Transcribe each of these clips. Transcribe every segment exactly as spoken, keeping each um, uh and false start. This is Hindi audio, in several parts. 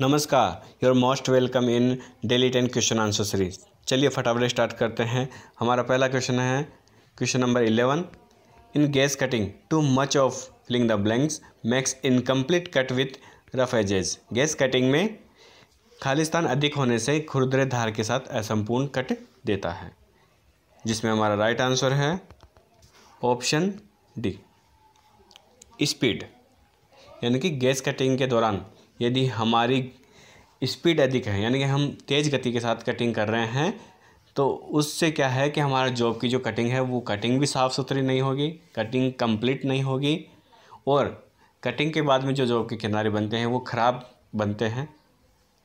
नमस्कार, you are most welcome in daily ten question answer series. चलिए फटाफट स्टार्ट करते हैं। हमारा पहला क्वेश्चन है question number eleven. In gas cutting too much of filling the blanks makes incomplete cut with rough edges. Gas cutting में खालिस्तान अधिक होने से खुरदरे धार के साथ असंपूर्ण कट देता है, जिसमें हमारा राइट आंसर है ऑप्शन डी स्पीड। यानी कि गैस कटिंग के दौरान यदि हमारी स्पीड अधिक है, यानी कि हम तेज़ गति के साथ कटिंग कर रहे हैं, तो उससे क्या है कि हमारा जॉब की जो कटिंग है वो कटिंग भी साफ़ सुथरी नहीं होगी, कटिंग कंप्लीट नहीं होगी, और कटिंग के बाद में जो जॉब के किनारे बनते हैं वो ख़राब बनते हैं,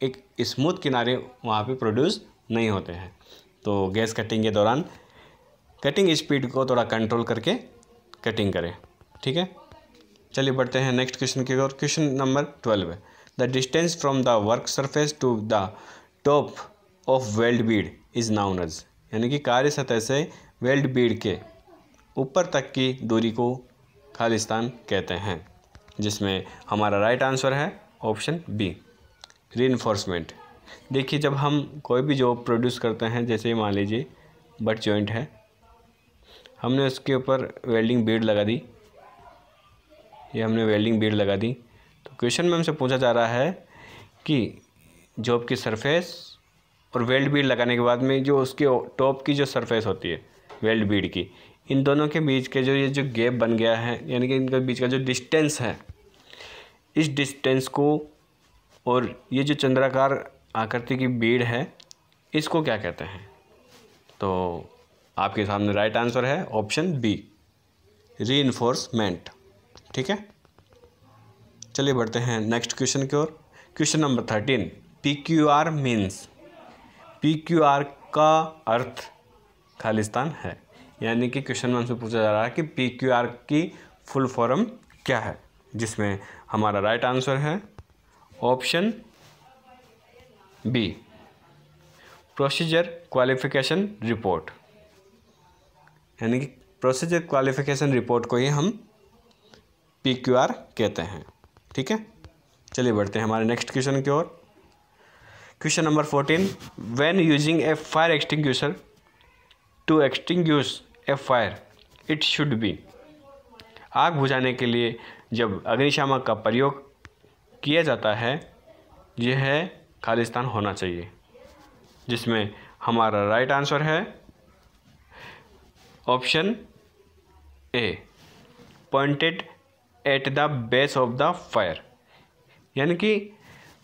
एक स्मूथ किनारे वहाँ पे प्रोड्यूस नहीं होते हैं। तो गैस कटिंग के दौरान कटिंग स्पीड को थोड़ा कंट्रोल करके कटिंग करें, ठीक है। चलिए बढ़ते हैं नेक्स्ट क्वेश्चन की ओर। क्वेश्चन नंबर ट्वेल्व है the distance from the work surface to the top of weld bead is known as. यानी कि कार्य सतह से वेल्ड बीड के ऊपर तक की दूरी को खालिस्तान कहते हैं, जिसमें हमारा राइट आंसर है ऑप्शन बी रीइंफोर्समेंट। देखिए, जब हम कोई भी जॉब प्रोड्यूस करते हैं, जैसे मान लीजिए बट जॉइंट है, हमने उसके ऊपर वेल्डिंग बीड लगा दी, ये हमने वेल्डिंग बीड लगा दी, तो क्वेश्चन में हमसे पूछा जा रहा है कि जॉब की सरफेस और वेल्ड बीड लगाने के बाद में जो उसके टॉप की जो सरफेस होती है वेल्ड बीड की, इन दोनों के बीच के जो ये जो गैप बन गया है, यानी कि इनके बीच का जो डिस्टेंस है, इस डिस्टेंस को और ये जो चंद्राकार आकृति की बीड है इसको क्या कहते हैं। तो आपके सामने राइट आंसर है ऑप्शन बी रीइंफोर्समेंट, ठीक है। चलिए बढ़ते हैं नेक्स्ट क्वेश्चन की ओर। Question number thirteen P Q R means. P Q R का अर्थ खालिस्तान है, यानी कि क्वेश्चन में हमसे पूछा जा रहा है कि पी क्यू आर की फुल फॉर्म क्या है, जिसमें हमारा राइट आंसर है option B procedure qualification report. यानी कि प्रोसीजर क्वालिफिकेशन रिपोर्ट को ही हम पी क्यू आर कहते हैं, ठीक है। चलिए बढ़ते हैं हमारे नेक्स्ट क्वेश्चन की ओर। Question number fourteen when using a fire extinguisher to extinguish a fire it should be. आग बुझाने के लिए जब अग्निशामक का प्रयोग किया जाता है, यह खालिस्तान होना चाहिए, जिसमें हमारा राइट आंसर है option A pointed at the base of the fire. यानी कि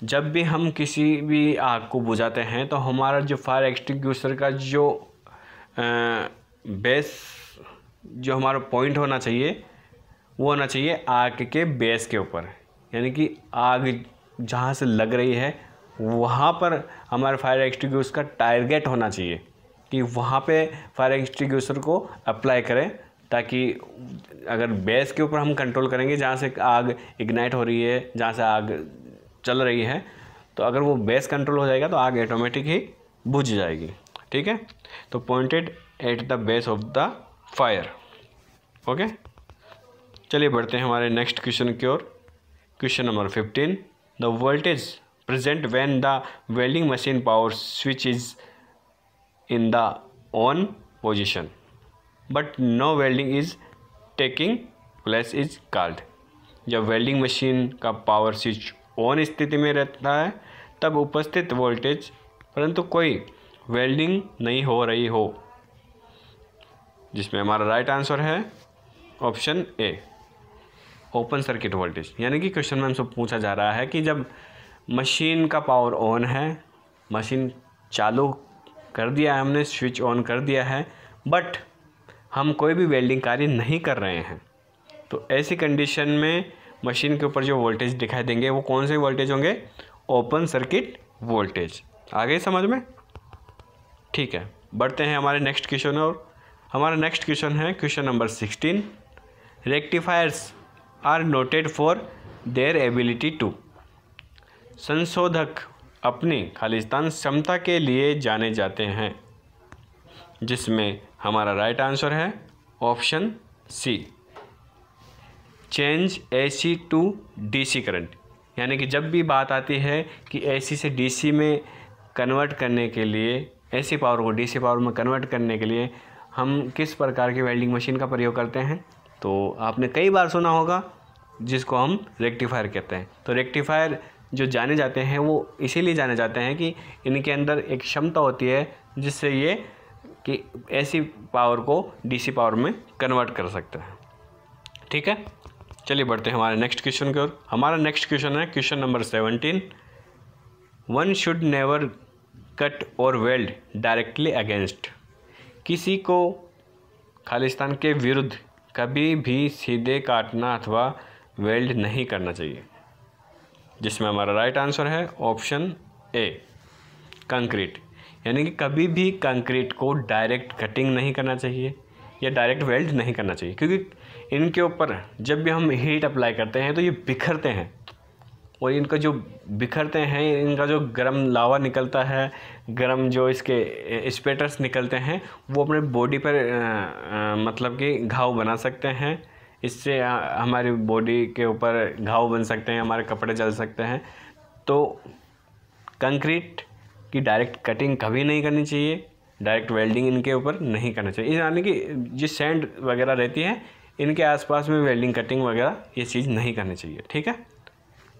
जब भी हम किसी भी आग को बुझाते हैं तो हमारा जो फायर एक्सटिंग्विशर का जो आ, बेस जो हमारा पॉइंट होना चाहिए वो होना चाहिए आग के बेस के ऊपर। यानी कि आग जहाँ से लग रही है वहाँ पर हमारे फायर एक्सटिंग्विशर का टारगेट होना चाहिए कि वहाँ पे फायर एक्सटिंग्विशर को अप्लाई करें, ताकि अगर बेस के ऊपर हम कंट्रोल करेंगे जहाँ से आग इग्नाइट हो रही है, जहाँ से आग चल रही है, तो अगर वो बेस कंट्रोल हो जाएगा तो आग ऑटोमेटिक ही बुझ जाएगी, ठीक है। तो pointed at the base of the fire, okay. चलिए बढ़ते हैं हमारे नेक्स्ट क्वेश्चन की ओर। Question number fifteen the voltage present when the welding machine power switch is in the on position but no welding is taking place is called. जब वेल्डिंग मशीन का पावर स्विच ऑन स्थिति में रहता है तब उपस्थित वोल्टेज परंतु कोई वेल्डिंग नहीं हो रही हो, जिसमें हमारा राइट आंसर है option A open circuit voltage. यानी कि क्वेश्चन में हमसे पूछा जा रहा है कि जब मशीन का पावर ऑन है, मशीन चालू कर दिया है, हमने स्विच ऑन कर दिया है, बट हम कोई भी वेल्डिंग कार्य नहीं कर रहे हैं, तो ऐसी कंडीशन में मशीन के ऊपर जो वोल्टेज दिखाई देंगे वो कौन से वोल्टेज होंगे, ओपन सर्किट वोल्टेज। आ गए समझ में, ठीक है। बढ़ते हैं हमारे नेक्स्ट क्वेश्चन और हमारा नेक्स्ट क्वेश्चन है question number sixteen rectifiers are noted for their ability to. संशोधक अपनी खालिस्तान क्षमता के लिए जाने जाते हैं, जिसमें हमारा राइट आंसर है option C change AC to DC current. यानी कि जब भी बात आती है कि एसी से डीसी में कन्वर्ट करने के लिए, एसी पावर को डीसी पावर में कन्वर्ट करने के लिए हम किस प्रकार की वेल्डिंग मशीन का प्रयोग करते हैं, तो आपने कई बार सुना होगा, जिसको हम रेक्टिफायर कहते हैं। तो रेक्टिफायर जो जाने जाते हैं वो इसीलिए जाने जाते हैं कि इनके अंदर एक क्षमता होती है जिससे ये कि एसी पावर को डीसी पावर में कन्वर्ट कर सकते हैं। ठीक है, चलिए बढ़ते हैं हमारे नेक्स्ट क्वेश्चन की ओर। हमारा नेक्स्ट क्वेश्चन है question number seventeen. One should never cut or weld directly against, किसी को खालिस्तान के विरुद्ध कभी भी सीधे काटना अथवा वेल्ड नहीं करना चाहिए, जिसमें हमारा राइट आंसर है ऑप्शन ए कंक्रीट। यानी कि कभी भी कंक्रीट को डायरेक्ट कटिंग नहीं करना चाहिए या डायरेक्ट वेल्ड नहीं करना चाहिए, क्योंकि इनके ऊपर जब भी हम हीट अप्लाई करते हैं तो ये बिखरते हैं, और इनका जो बिखरते हैं, इनका जो गर्म लावा निकलता है, गर्म जो इसके स्पेटर्स निकलते हैं, वो अपने बॉडी पर आ, आ, मतलब कि घाव बना सकते हैं। इससे हमारी बॉडी के ऊपर घाव बन सकते हैं, हमारे कपड़े जल सकते हैं। तो कंक्रीट की डायरेक्ट कटिंग कभी नहीं करनी चाहिए, डायरेक्ट वेल्डिंग इनके ऊपर नहीं करना चाहिए। यानी कि जिस सैंड वगैरह रहती है इनके आसपास में वेल्डिंग कटिंग वगैरह ये चीज़ नहीं करनी चाहिए। ठीक है,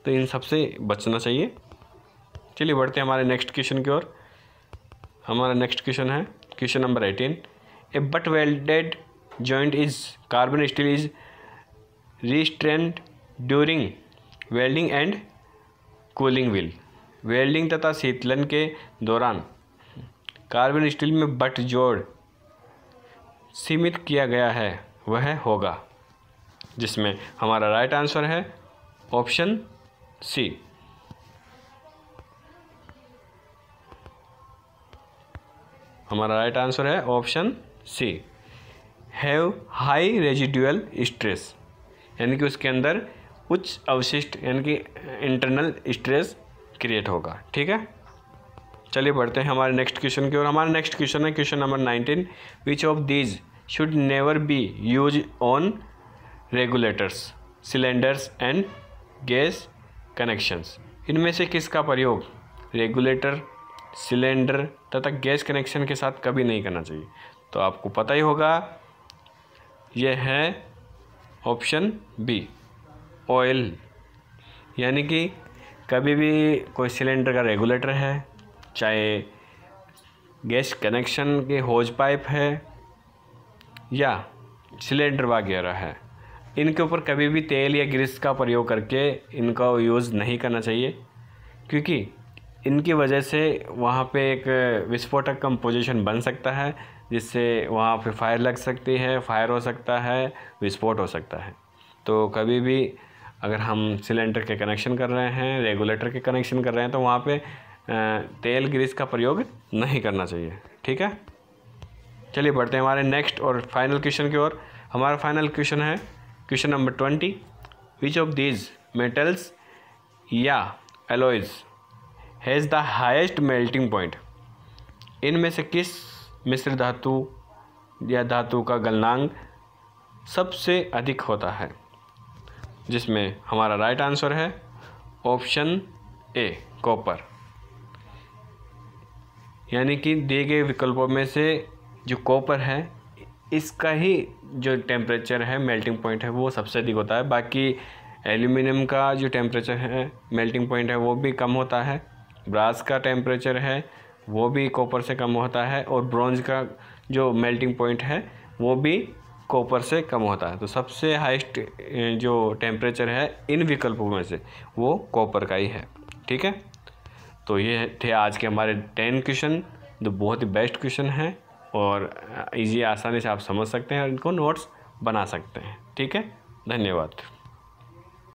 तो इन सबसे बचना चाहिए। चलिए बढ़ते हैं हमारे नेक्स्ट क्वेश्चन की ओर। हमारा नेक्स्ट क्वेश्चन है question number eighteen. A butt welded joint is carbon steel is restrained during welding and cooling will, welding तथा शीतलन के दौरान कार्बन स्टील में बट जोड़ सीमित किया गया है वह होगा, जिसमें हमारा राइट आंसर है ऑप्शन सी। हमारा राइट आंसर है option C, have high residual stress, यानी कि उसके अंदर उच्च अवशिष्ट यानी कि इंटरनल स्ट्रेस क्रिएट होगा। ठीक है, चलिए बढ़ते हैं हमारे नेक्स्ट क्वेश्चन की ओर। हमारा नेक्स्ट क्वेश्चन है question number nineteen. Which of these should never be use on regulators, cylinders and gas connections, इनमें से किसका प्रयोग रेगुलेटर, सिलेंडर तथा गैस कनेक्शन के साथ कभी नहीं करना चाहिए। तो आपको पता ही होगा, यह है ऑप्शन बी ऑयल। यानी कि कभी भी कोई सिलेंडर का रेगुलेटर है, चाहे गैस कनेक्शन के होज पाइप है या सिलेंडर वगैरह है, इनके ऊपर कभी भी तेल या ग्रीस का प्रयोग करके इनका यूज़ नहीं करना चाहिए, क्योंकि इनकी वजह से वहाँ पे एक विस्फोटक कंपोजिशन बन सकता है, जिससे वहाँ पे फायर लग सकती है, फायर हो सकता है, विस्फोट हो सकता है। तो कभी भी अगर हम सिलेंडर के कनेक्शन कर रहे हैं, रेगुलेटर के कनेक्शन कर रहे हैं, तो वहाँ पे तेल ग्रीस का प्रयोग नहीं करना चाहिए। ठीक है, चलिए बढ़ते हैं हमारे नेक्स्ट और फाइनल क्वेश्चन की ओर। हमारा फाइनल क्वेश्चन है question number twenty. Which of these metals या alloys has the highest melting point, इनमें से किस मिश्र धातु या धातु का गलनांक सबसे अधिक होता है, जिसमें हमारा राइट आंसर है ऑप्शन ए कॉपर। यानी कि दिए गए विकल्पों में से जो कॉपर है, इसका ही जो टेम्परेचर है, मेल्टिंग पॉइंट है, वो सबसे अधिक होता है। बाकी एल्यूमिनियम का जो टेम्परेचर है, मेल्टिंग पॉइंट है, वो भी कम होता है। ब्रास का टेम्परेचर है वो भी कॉपर से कम होता है, और ब्रॉन्ज का जो मेल्टिंग पॉइंट है वो भी कॉपर से कम होता है। तो सबसे हाईएस्ट जो टेम्परेचर है इन विकल्पों में से, वो कॉपर का ही है। ठीक है, तो ये थे आज के हमारे टेन क्वेश्चन, जो बहुत ही बेस्ट क्वेश्चन हैं और इजी आसानी से आप समझ सकते हैं और इनको नोट्स बना सकते हैं। ठीक है, धन्यवाद।